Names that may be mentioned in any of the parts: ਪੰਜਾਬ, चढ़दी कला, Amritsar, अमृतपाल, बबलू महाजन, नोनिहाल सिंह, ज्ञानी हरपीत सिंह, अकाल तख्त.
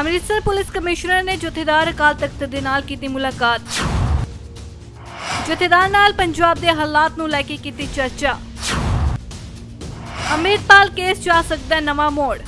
Amritsar police commissioner ने जथेदार अकाल तख्त दे नाल कीती मुलाकात। जथेदार नाल पंजाब दे हालात नूं लैके कीती चर्चा। अमृतपाल केस जा सकदा नवा मोड़।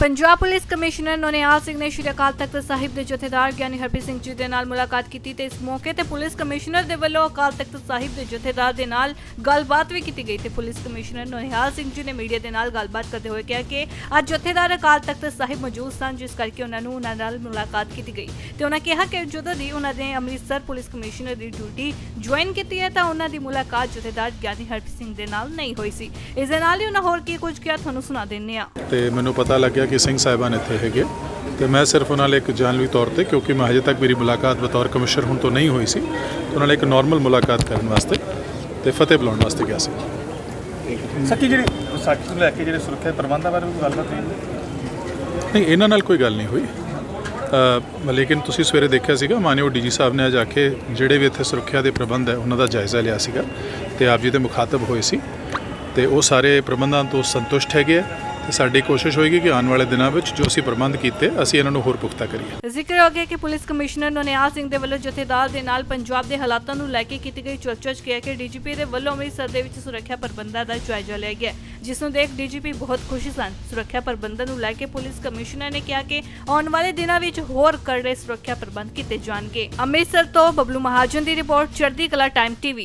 पंजाब पुलिस कमिश्नर नोनिहाल सिंह ने श्री अकाल तख्त साहिब के जथेदार ज्ञानी हरपीत सिंह जी के नाल मुलाकात की। इस मौके ते पुलिस कमिश्नर के वालों अकाल तख्त साहिब के जथेदार के नाल गलबात भी की गई। पुलिस कमिश्नर नोनिहाल सिंह जी ने मीडिया के नाल गलबात करते हुए कहा कि अज जथेदार अकाल तख्त साहिब मौजूद सन, जिस करके उन्होंने मुलाकात की गई। तो उन्होंने कहा कि जदों की उन्होंने अमृतसर पुलिस कमिश्नर की ड्यूटी ज्वाइन की है तो उन्होंने मुलाकात जथेदार ज्ञानी हरपीत सिंह के नाल नहीं हुई सी। इस दे नाल ही उन्होंने होर की कुछ कहा तुहानूं सुणा दिंदे आ। ते मैनूं पता लग गया कि सिंह साहिबान इत्थे हैगे तो मैं सिर्फ उन्होंने एक जानवी तौर पर क्योंकि मैं हजे तक मेरी मुलाकात बतौर कमिश्नर हूँ तो नहीं हुई सी, उन्होंने एक नॉर्मल मुलाकात करने वास्ते तो फतेह बुलाने वास्ते गया। सुरक्षा प्रबंधों बारे गलबात नहीं, इन्हां नाल कोई गल नहीं हुई। लेकिन तुसीं सवेरे देखिया सीगा मानयोग डी जी साहब ने अज आके जिहड़े भी इत्थे सुरक्षा के प्रबंध है उन्हों का जायजा लिया सीगा ते आप जी के मुखातब होए सी ते वो सारे प्रबंधों तो संतुष्ट हैगे। साड़ी कोशिश होगी कि आने वाले दिनों में जो असी प्रबंध किए असी इन्हों होर पुख्ता करिए। जिक्र हो गया कि पुलिस कमिश्नर नोनिहाल सिंह के वालों जथेदार के नाल पंजाब के हालातों को लैके की गई चर्चा किया कि डीजीपी के वालों अमृतसर के सुरक्षा प्रबंधों का जायजा लिया गया, जिसनों देख डीजीपी बहुत खुशी सन। सुरक्षा प्रबंधों को लैके पुलिस कमिश्नर ने कहा कि आने वाले दिनों में होर कड़े सुरक्षा प्रबंध किए जाएंगे। अमृतसर तो बबलू महाजन की रिपोर्ट, चढ़दी कला टाइम टीवी।